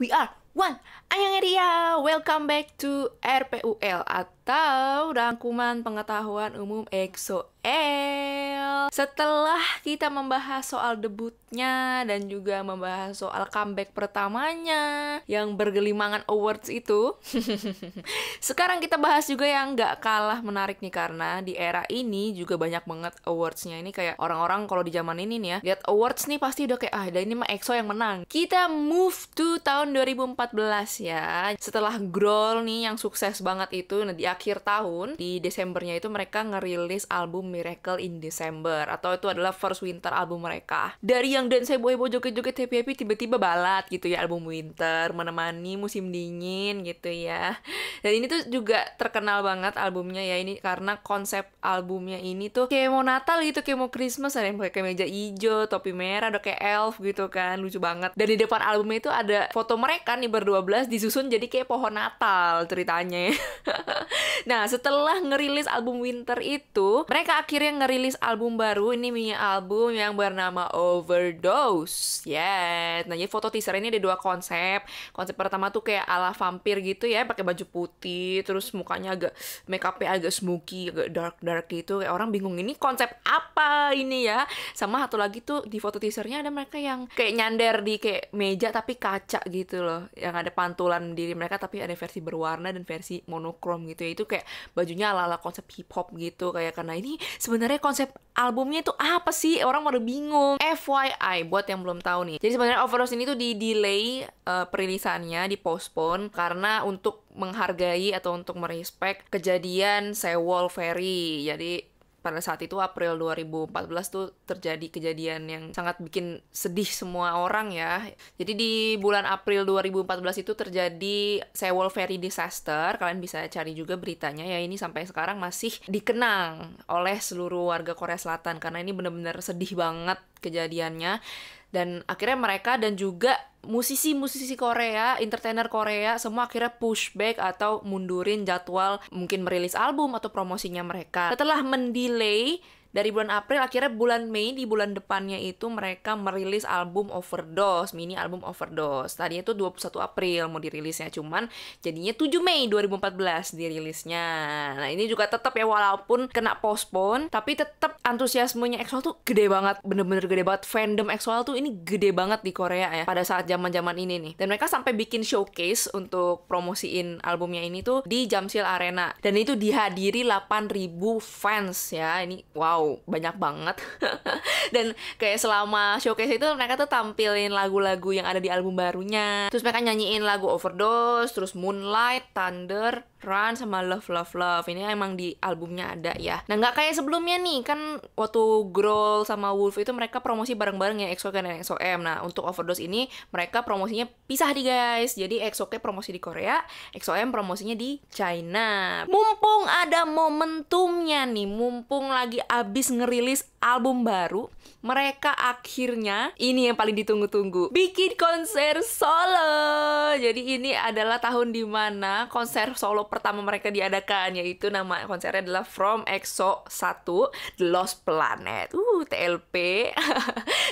We are one. Anyang Ria, welcome back to RPUL atau Rangkuman Pengetahuan Umum EXO-L. Setelah kita membahas soal debutnya dan juga membahas soal comeback pertamanya yang bergelimangan awards itu, sekarang kita bahas juga yang nggak kalah menarik nih, karena di era ini juga banyak banget awardsnya. Ini kayak orang-orang kalau di zaman ini nih ya, lihat awards nih pasti udah kayak, ah ini mah EXO yang menang. Kita move to tahun 2014 ya, setelah Groll nih yang sukses banget itu. Nah, di akhir tahun, di Desembernya itu mereka ngerilis album Miracle in December, atau itu adalah first winter album mereka. Dari yang dance heboh-heboh, joget-joget, happy-happy, tiba-tiba balad gitu ya, album winter menemani musim dingin gitu ya. Dan ini tuh juga terkenal banget albumnya ya, ini karena konsep albumnya ini tuh kayak mau Natal gitu, kayak mau Christmas, ada yang pakai meja hijau, topi merah, udah kayak elf gitu kan, lucu banget. Dan di depan albumnya itu ada foto mereka nih ber-12 disusun jadi kayak pohon Natal ceritanya ya. Nah, setelah ngerilis album winter itu, mereka akhirnya ngerilis album baru, ini mini album yang bernama Overdose. Yes. Nah, jadi foto teaser ini ada dua konsep. Konsep pertama tuh kayak ala vampir gitu ya, pakai baju putih, terus mukanya agak make up-nya agak smoky, agak dark-dark gitu. Kayak orang bingung ini konsep apa ini ya. Sama satu lagi tuh di foto teasernya ada mereka yang kayak nyandar di kayak meja tapi kaca gitu loh, yang ada pantulan diri mereka tapi ada versi berwarna dan versi monokrom gitu ya. Itu kayak bajunya ala-ala konsep hip hop gitu, kayak karena ini sebenarnya konsep albumnya itu apa sih, orang baru bingung. FYI buat yang belum tahu nih, jadi sebenarnya Overdose ini tuh di delay perilisannya, di postpone karena untuk menghargai atau untuk merespek kejadian Sewol Ferry. Jadi pada saat itu April 2014 tuh terjadi kejadian yang sangat bikin sedih semua orang ya. Jadi di bulan April 2014 itu terjadi Sewol Ferry Disaster. Kalian bisa cari juga beritanya ya, ini sampai sekarang masih dikenang oleh seluruh warga Korea Selatan karena ini bener-bener sedih banget kejadiannya. Dan akhirnya mereka dan juga musisi-musisi Korea, entertainer Korea, semua akhirnya pushback atau mundurin jadwal mungkin merilis album atau promosinya mereka. Setelah mendelay dari bulan April, akhirnya bulan Mei, di bulan depannya itu mereka merilis album Overdose, mini album Overdose. Tadinya itu 21 April mau dirilisnya, cuman jadinya 7 Mei 2014 dirilisnya. Nah, ini juga tetap ya, walaupun kena postpone, tapi tetap antusiasmenya EXO tuh gede banget, bener-bener gede banget. Fandom EXO tuh ini gede banget di Korea ya, pada saat zaman-zaman ini nih. Dan mereka sampai bikin showcase untuk promosiin albumnya ini tuh di Jamsil Arena. Dan itu dihadiri 8.000 fans ya, ini wow, banyak banget. Dan kayak selama showcase itu mereka tuh tampilin lagu-lagu yang ada di album barunya. Terus mereka nyanyiin lagu Overdose, terus Moonlight, Thunder, Run, sama Love Love Love. Ini emang di albumnya ada ya. Nah, nggak kayak sebelumnya nih, kan waktu Groll sama Wolf itu mereka promosi bareng-bareng ya, EXO dan EXO-M. Nah, untuk Overdose ini mereka promosinya pisah nih guys. Jadi EXO-K promosi di Korea, EXO-M promosinya di China. Mumpung ada momentumnya nih, mumpung lagi abis ngerilis album baru, mereka akhirnya, ini yang paling ditunggu-tunggu, bikin konser solo. Jadi ini adalah tahun dimana konser solo pertama mereka diadakan, yaitu nama konsernya adalah From Exo 1, The Lost Planet, TLP.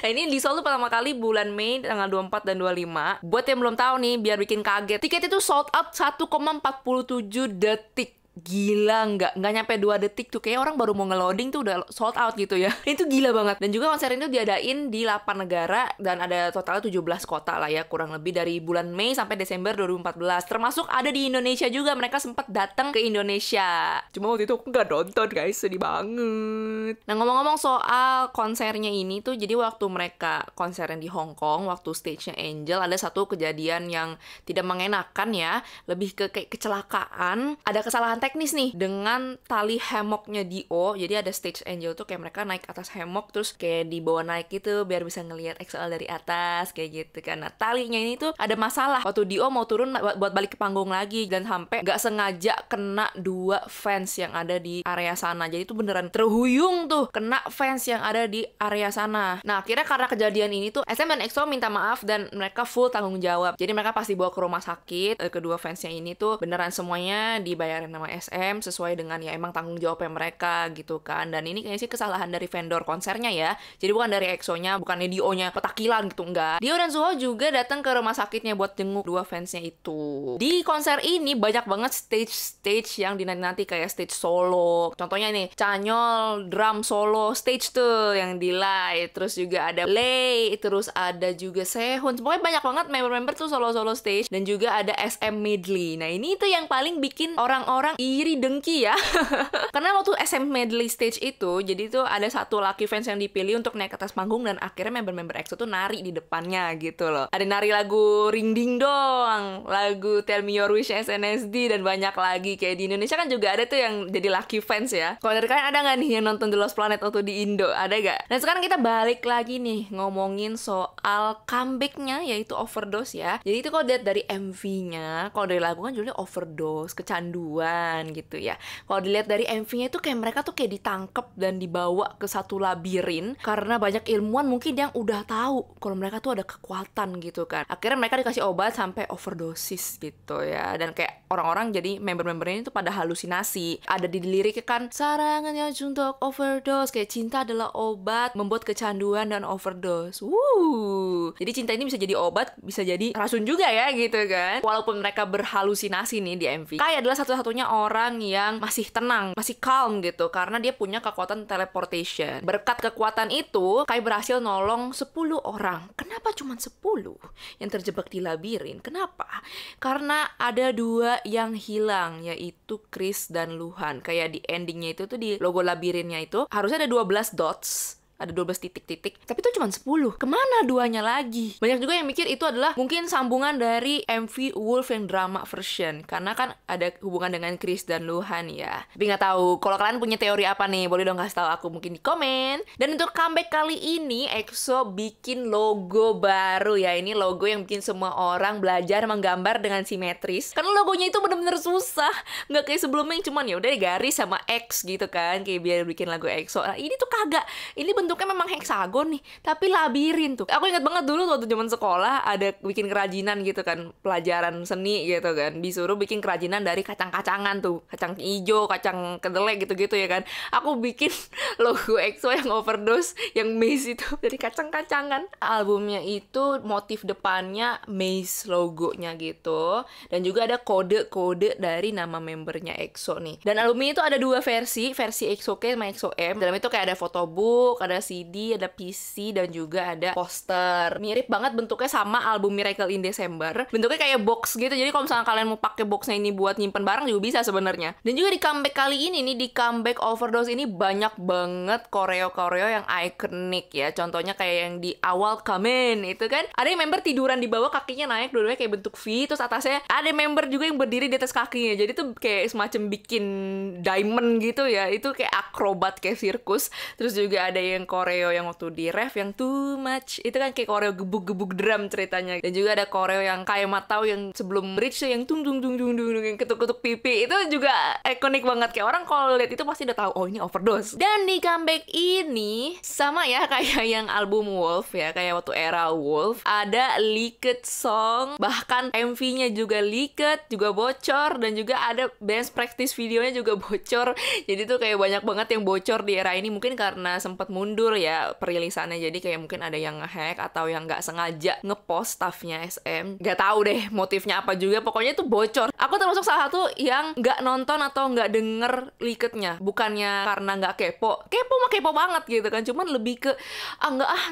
Nah, ini di Seoul pertama kali bulan Mei tanggal 24 dan 25. Buat yang belum tahu nih, biar bikin kaget, tiket itu sold out 1,47 detik. Gila, nggak nyampe 2 detik tuh, kayak orang baru mau ngeloading tuh udah sold out gitu ya. Itu gila banget. Dan juga konser ini diadain di 8 negara dan ada totalnya 17 kota lah ya, kurang lebih dari bulan Mei sampai Desember 2014. Termasuk ada di Indonesia juga, mereka sempat datang ke Indonesia. Cuma waktu itu aku nggak nonton guys, sedih banget. Nah, ngomong-ngomong soal konsernya ini tuh, jadi waktu mereka konsernya di Hong Kong, waktu stage-nya Angel, ada satu kejadian yang tidak mengenakan ya, lebih ke kayak kecelakaan. Ada kesalahan teknis nih dengan tali hemoknya D.O. Jadi ada stage Angel tuh kayak mereka naik atas hemok, terus kayak dibawa naik gitu biar bisa ngelihat EXO-L dari atas kayak gitu kan. Nah, talinya ini tuh ada masalah waktu D.O. mau turun buat balik ke panggung lagi, dan sampai nggak sengaja kena dua fans yang ada di area sana. Jadi itu beneran terhuyung tuh, kena fans yang ada di area sana. Nah, akhirnya karena kejadian ini tuh SM dan EXO minta maaf dan mereka full tanggung jawab. Jadi mereka pasti bawa ke rumah sakit. Kedua fansnya ini tuh beneran semuanya dibayarin nama sama SM sesuai dengan ya emang tanggung jawabnya mereka gitu kan. Dan ini kayaknya sih kesalahan dari vendor konsernya ya. Jadi bukan dari EXO-nya, bukan D.O.-nya petakilan gitu, enggak. D.O. dan Suho juga datang ke rumah sakitnya buat jenguk dua fansnya itu. Di konser ini banyak banget stage-stage yang dinanti-nanti kayak stage solo. Contohnya nih, Chanyeol drum solo stage tuh yang di Lay, terus juga ada Lay, terus ada juga Sehun. Pokoknya banyak banget member-member tuh solo-solo stage, dan juga ada SM medley. Nah, ini tuh yang paling bikin orang-orang iri dengki ya. Karena waktu SM medley stage itu, jadi tuh ada satu lucky fans yang dipilih untuk naik ke atas panggung, dan akhirnya member-member EXO tuh nari di depannya gitu loh. Ada nari lagu Ring Ding Dong, lagu Tell Me Your Wish SNSD, dan banyak lagi. Kayak di Indonesia kan juga ada tuh yang jadi lucky fans ya. Kalau dari kalian ada nggak nih yang nonton The Lost Planet waktu di Indo? Ada nggak? Dan sekarang kita balik lagi nih ngomongin soal comebacknya, yaitu Overdose ya. Jadi itu kalau lihat dari MV-nya, kalau dari lagu kan judulnya Overdose, kecanduan gitu ya. Kalau dilihat dari MV-nya itu kayak mereka tuh kayak ditangkep dan dibawa ke satu labirin karena banyak ilmuwan mungkin yang udah tahu kalau mereka tuh ada kekuatan gitu kan. Akhirnya mereka dikasih obat sampai overdosis gitu ya. Dan kayak orang-orang jadi member-membernya itu pada halusinasi. Ada di liriknya kan, sarangannya untuk overdose, kayak cinta adalah obat membuat kecanduan dan overdose. Jadi cinta ini bisa jadi obat, bisa jadi racun juga ya gitu kan. Walaupun mereka berhalusinasi nih di MV, Kai adalah satu-satunya orang yang masih tenang, masih calm gitu, karena dia punya kekuatan teleportation. Berkat kekuatan itu, Kai berhasil nolong 10 orang. Kenapa cuma 10 yang terjebak di labirin? Kenapa? Karena ada dua yang hilang, yaitu Kris dan Luhan. Kayak di endingnya itu tuh, di logo labirinnya itu harusnya ada 12 dots, ada 12 titik-titik, tapi itu cuma 10. Kemana duanya lagi? Banyak juga yang mikir itu adalah mungkin sambungan dari MV Wolf yang drama version, karena kan ada hubungan dengan Kris dan Luhan ya. Tapi nggak tahu. Kalau kalian punya teori apa nih, boleh dong kasih tahu aku mungkin di komen. Dan untuk comeback kali ini, EXO bikin logo baru ya. Ini logo yang bikin semua orang belajar menggambar dengan simetris. Karena logonya itu bener-bener susah. Nggak kayak sebelumnya yang cuman ya udah garis sama X gitu kan, kayak biar bikin lagu EXO. Nah, ini tuh kagak. Ini bentuknya memang heksagon nih, tapi labirin tuh. Aku ingat banget dulu waktu zaman sekolah ada bikin kerajinan gitu kan, pelajaran seni gitu kan, disuruh bikin kerajinan dari kacang-kacangan tuh, kacang hijau, kacang kedelai gitu-gitu ya kan. Aku bikin logo EXO yang overdose, yang maze itu dari kacang-kacangan. Albumnya itu motif depannya maze logonya gitu, dan juga ada kode-kode dari nama membernya EXO nih. Dan albumnya itu ada dua versi, versi EXO K sama EXO M. Dalam itu kayak ada photobook, ada CD, ada PC, dan juga ada poster. Mirip banget bentuknya sama album Miracle in December. Bentuknya kayak box gitu. Jadi kalau misalnya kalian mau pakai boxnya ini buat nyimpen barang juga bisa sebenarnya. Dan juga di comeback kali ini nih, di comeback Overdose ini banyak banget koreo-koreo yang ikonik ya. Contohnya kayak yang di awal Kamen itu kan, ada yang member tiduran di bawah, kakinya naik, dua-duanya kayak bentuk V, terus atasnya ada member juga yang berdiri di atas kakinya. Jadi tuh kayak semacam bikin diamond gitu ya. Itu kayak akrobat, kayak sirkus. Terus juga ada yang koreo yang waktu di ref yang too much, itu kan kayak koreo gebuk-gebuk drum ceritanya. Dan juga ada koreo yang kayak matau yang sebelum bridge yang tung tung tung tung tung, yang ketuk-ketuk pipi. Itu juga ikonik banget, kayak orang kalau lihat itu pasti udah tahu oh ini overdose. Dan di comeback ini sama ya kayak yang album Wolf ya, kayak waktu era Wolf ada leaked song, bahkan MV-nya juga leaked, juga bocor, dan juga ada dance practice videonya juga bocor. Jadi tuh kayak banyak banget yang bocor di era ini, mungkin karena sempat mundur ya perilisannya. Jadi kayak mungkin ada yang ngehack atau yang nggak sengaja ngepost staffnya SM, nggak tahu deh motifnya apa juga. Pokoknya itu bocor. Aku termasuk salah satu yang nggak nonton atau nggak denger leakednya, bukannya karena nggak kepo. Kepo mah kepo banget gitu kan, cuman lebih ke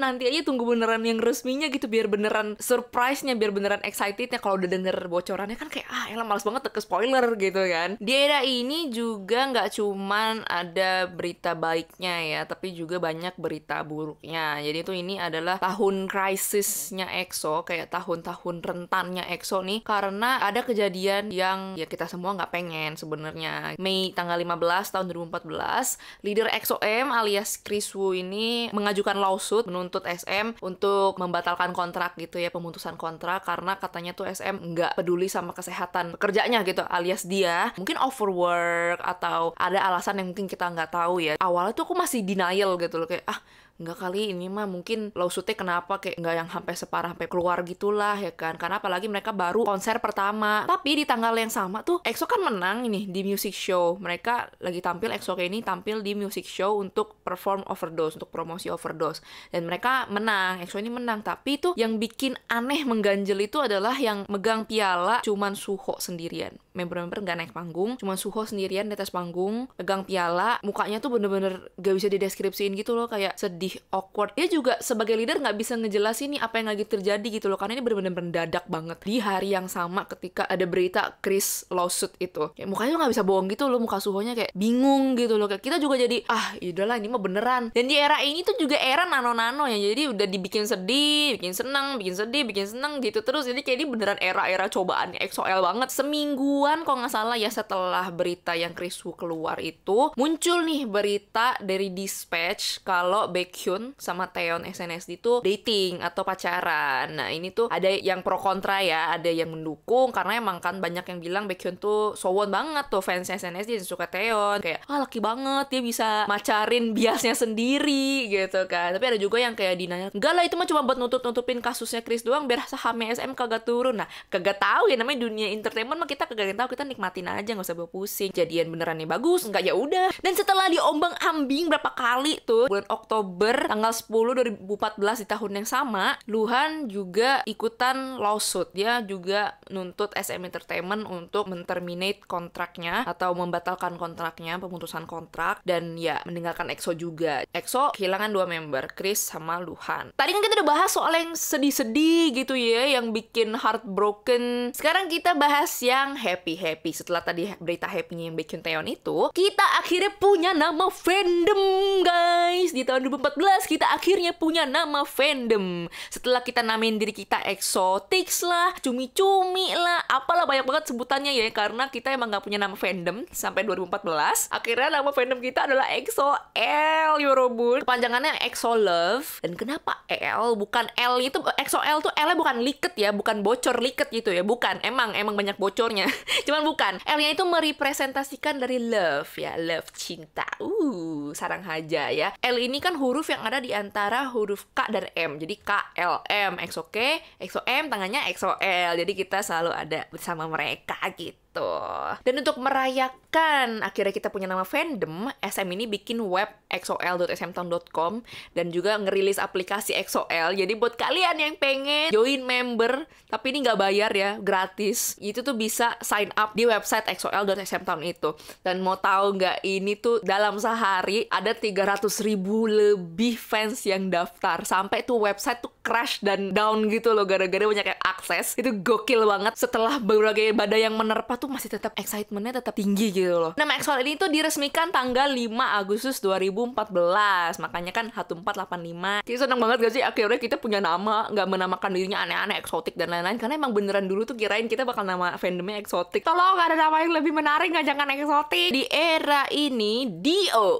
nanti aja tunggu beneran yang resminya gitu, biar beneran surprise-nya, biar beneran excitednya. Kalau udah denger bocorannya kan kayak elah males banget ke spoiler gitu kan. Di era ini juga nggak cuman ada berita baiknya ya, tapi juga banyak berita buruknya. Jadi tuh ini adalah tahun krisisnya EXO, kayak tahun-tahun rentannya EXO nih, karena ada kejadian yang ya kita semua nggak pengen sebenarnya. Mei tanggal 15 tahun 2014, leader EXO-M alias Kris Wu ini mengajukan lawsuit menuntut SM untuk membatalkan kontrak gitu ya, pemutusan kontrak, karena katanya tuh SM nggak peduli sama kesehatan pekerjanya gitu, alias dia mungkin overwork atau ada alasan yang mungkin kita nggak tahu ya. Awalnya tuh aku masih denial gitu loh, kayak nggak kali ini mah mungkin lawsuitnya kenapa kayak nggak yang sampai separah sampai keluar gitulah ya kan, karena apalagi mereka baru konser pertama. Tapi di tanggal yang sama tuh EXO kan menang ini di music show, mereka lagi tampil, EXO kayak ini tampil di music show untuk perform Overdose, untuk promosi Overdose, dan mereka menang, EXO ini menang. Tapi tuh yang bikin aneh mengganjel itu adalah yang megang piala cuman Suho sendirian, member-member nggak naik panggung, cuman Suho sendirian di atas panggung pegang piala. Mukanya tuh bener-bener gak bisa dideskripsiin gitu loh, kayak sedih, awkward. Dia juga sebagai leader gak bisa ngejelasin nih apa yang lagi terjadi gitu loh, karena ini bener-bener mendadak banget di hari yang sama ketika ada berita Kris lawsuit itu. Kayak mukanya gak bisa bohong gitu loh, muka Suhonya kayak bingung gitu loh. Kayak kita juga jadi ah yaudahlah ini mah beneran. Dan di era ini tuh juga era nano-nano ya, jadi udah dibikin sedih, bikin seneng, bikin sedih, bikin seneng gitu terus. Jadi kayak ini beneran era-era cobaannya EXO-L banget. Semingguan kalau gak salah ya setelah berita yang Kris Wu keluar itu, muncul nih berita dari Dispatch kalau Baekhyun sama Taeyeon SNSD itu dating atau pacaran. Nah ini tuh ada yang pro kontra ya, ada yang mendukung karena emang kan banyak yang bilang Baekhyun tuh sowan banget tuh, fans SNSD yang suka Taeyeon, kayak ah laki banget dia bisa macarin biasnya sendiri gitu kan. Tapi ada juga yang kayak dinanya enggak lah itu mah cuma buat nutup-nutupin kasusnya Kris doang biar sahamnya SM kagak turun. Nah kagak tahu ya, namanya dunia entertainment mah kita kagak tahu, kita nikmatin aja nggak usah bawa pusing. Jadian beneran nih bagus enggak ya udah. Dan setelah diombang-ambing berapa kali tuh, bulan Oktober tanggal 10 2014 di tahun yang sama, Luhan juga ikutan lawsuit. Dia juga nuntut SM Entertainment untuk men-terminate kontraknya atau membatalkan kontraknya, pemutusan kontrak, dan ya meninggalkan EXO juga. EXO kehilangan dua member, Kris sama Luhan. Tadi kan kita udah bahas soal yang sedih-sedih gitu ya, yang bikin heartbroken. Sekarang kita bahas yang happy-happy. Setelah tadi berita happy-nya yang bikin Taeyeon itu, kita akhirnya punya nama fandom guys. Di tahun 2014 kita akhirnya punya nama fandom. Setelah kita namain diri kita Exotics lah, cumi-cumi lah, apalah banyak banget sebutannya ya, karena kita emang gak punya nama fandom sampai 2014. Akhirnya nama fandom kita adalah EXO-L, Yorobun. Kepanjangannya EXO-Love. Dan kenapa L? Bukan L itu, EXO-L tuh L-nya bukan liket ya, bukan bocor liket gitu ya, bukan. Emang banyak bocornya. Cuman bukan. L-nya itu merepresentasikan dari love ya, love cinta. Sarang haja ya. L ini kan huruf yang ada di antara huruf K dan M. Jadi K, L, M, EXO K, EXO M, tangannya EXO L. Jadi kita selalu ada bersama mereka gitu. Dan untuk merayakan akhirnya kita punya nama fandom, SM ini bikin web exol.smtown.com dan juga ngerilis aplikasi EXO-L. Jadi buat kalian yang pengen join member tapi ini nggak bayar ya, gratis, itu tuh bisa sign up di website exol.smtown itu. Dan mau tahu nggak, ini tuh dalam sehari ada 300.000 lebih fans yang daftar. Sampai tuh website tuh crash dan down gitu loh gara-gara banyak yang akses. Itu gokil banget. Setelah berbagai badai yang menerpa tuh masih tetap excitementnya tetap tinggi gitu loh. Nama EXO ini tuh diresmikan tanggal 5 Agustus 2014. Makanya kan 1485. Kita seneng banget gak sih akhirnya kita punya nama, nggak menamakan dirinya aneh-aneh, eksotik dan lain-lain. Karena emang beneran dulu tuh kirain kita bakal nama fandomnya eksotik. Tolong gak ada nama yang lebih menarik, nggak jangan eksotik. Di era ini D.O.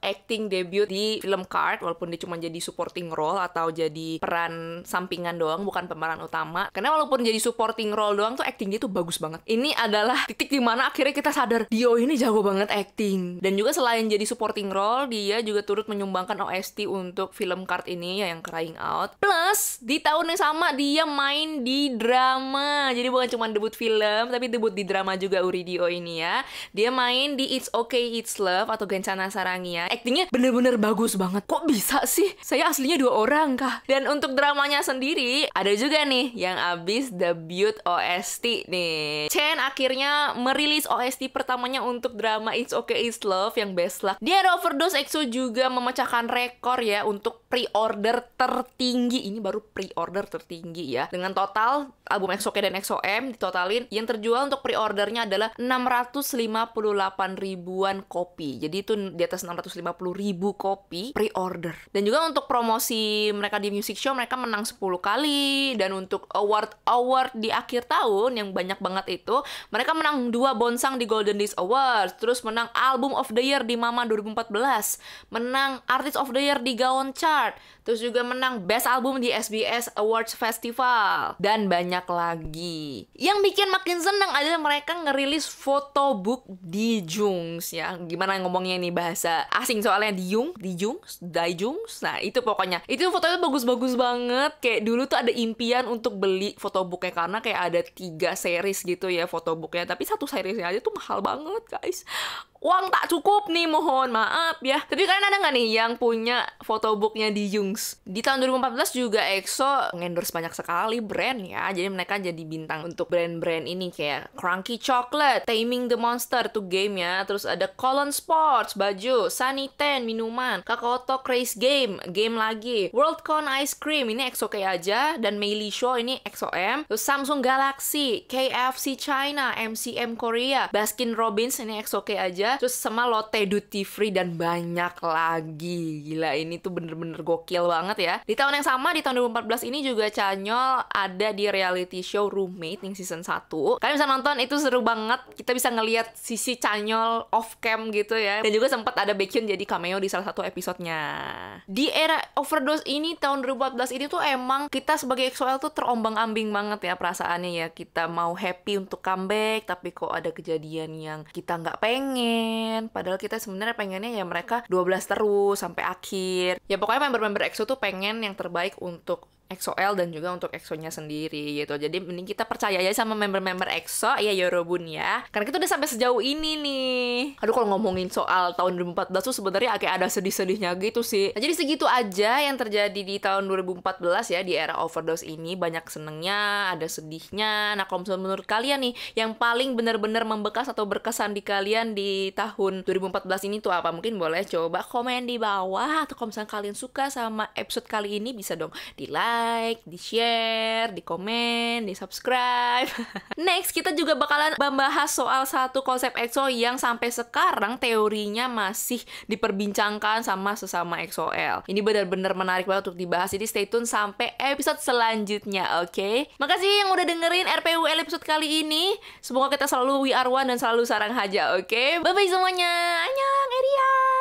acting debut di film Card, walaupun dia cuma jadi supporting role atau jadi peran sampingan doang, bukan pemeran utama. Karena walaupun jadi supporting role doang tuh acting dia tuh bagus banget. Ini adalah titik dimana akhirnya kita sadar D.O. ini jago banget acting. Dan juga selain jadi supporting role, dia juga turut menyumbangkan OST untuk film Card ini ya, yang Crying Out. Plus di tahun yang sama dia main di drama. Jadi bukan cuma debut film, tapi debut di drama juga Uri D.O. ini ya. Dia main di It's Okay It's Love atau Gencana Sarangi ya. Actingnya bener-bener bagus banget. Kok bisa sih? Saya aslinya dua orang. Dan untuk dramanya sendiri ada juga nih yang abis debut OST nih. Chen akhirnya merilis OST pertamanya untuk drama It's Okay It's Love yang Best Luck. Di era Overdose EXO juga memecahkan rekor ya untuk pre-order tertinggi. Ini baru pre-order tertinggi ya. Dengan total album EXO-K dan EXO-M ditotalin, yang terjual untuk pre-ordernya adalah 658.000-an kopi. Jadi itu di atas 650.000 kopi pre-order. Dan juga untuk promosi mereka di music show, mereka menang 10 kali. Dan untuk award-award di akhir tahun yang banyak banget itu, mereka menang 2 bonsang di Golden Disc Awards, terus menang Album of the Year di MAMA 2014, menang Artist of the Year di Gaon Chart, terus juga menang Best Album di SBS Awards Festival, dan banyak lagi. Yang bikin makin seneng adalah mereka ngerilis photobook di Jungs ya. Gimana ngomongnya ini bahasa asing soalnya, di Jungs. Nah, itu pokoknya. Itu fotonya bagus-bagus banget. Kayak dulu tuh ada impian untuk beli photobooknya karena kayak ada 3 series gitu ya photobooknya, tapi satu seriesnya aja tuh mahal banget, guys. Uang tak cukup nih, mohon maaf ya. Tapi kalian ada nggak nih yang punya photobooknya di Jungs? Di tahun 2014 juga EXO ngendorse banyak sekali brand ya. Jadi mereka jadi bintang untuk brand-brand ini kayak Cranky Chocolate, Taming the Monster, tuh game ya. Terus ada Colon Sports, baju, Sunny Tan, minuman, Kakaoto Craze Game, game lagi, Worldcon Ice Cream, ini EXO kayak aja, dan Meili Show, ini EXO-M, terus Samsung Galaxy, KFC China, MCM Korea, Baskin Robbins, ini EXO kayak aja, terus sama Lotte Duty Free dan banyak lagi. Gila, ini tuh bener-bener gokil banget ya. Di tahun yang sama, di tahun 2014 ini juga Chanyeol ada di reality show Roommate yang season 1. Kalian bisa nonton, itu seru banget. Kita bisa ngelihat sisi Chanyeol off cam gitu ya. Dan juga sempat ada Baekhyun jadi cameo di salah satu episodenya. Di era Overdose ini, tahun 2014 ini tuh emang kita sebagai EXO-L tuh terombang-ambing banget ya perasaannya ya. Kita mau happy untuk comeback, tapi kok ada kejadian yang kita nggak pengen. Padahal kita sebenarnya pengennya ya mereka 12 terus sampai akhir. Ya pokoknya member-member EXO tuh pengen yang terbaik untuk EXO-L dan juga untuk EXO-nya sendiri gitu. Jadi mending kita percaya aja sama member-member EXO ya, Yorobun ya. Karena kita udah sampai sejauh ini nih. Aduh, kalau ngomongin soal tahun 2014 tuh sebenarnya agak ada sedih-sedihnya gitu sih. Nah, jadi segitu aja yang terjadi di tahun 2014 ya, di era Overdose ini. Banyak senengnya, ada sedihnya. Nah, kalau misalnya menurut kalian nih, yang paling benar-benar membekas atau berkesan di kalian di tahun 2014 ini tuh apa? Mungkin boleh coba komen di bawah. Atau kalau misalnya kalian suka sama episode kali ini, bisa dong di-like, di-share, di-komen, di-subscribe. Next, kita juga bakalan membahas soal satu konsep EXO yang sampai sekarang teorinya masih diperbincangkan sama sesama EXO-L. Ini benar-benar menarik banget untuk dibahas. Jadi stay tune sampai episode selanjutnya, oke? Makasih yang udah dengerin RPUL episode kali ini. Semoga kita selalu we are one dan selalu sarang haja, oke? Bye-bye semuanya. Annyeong, Eria.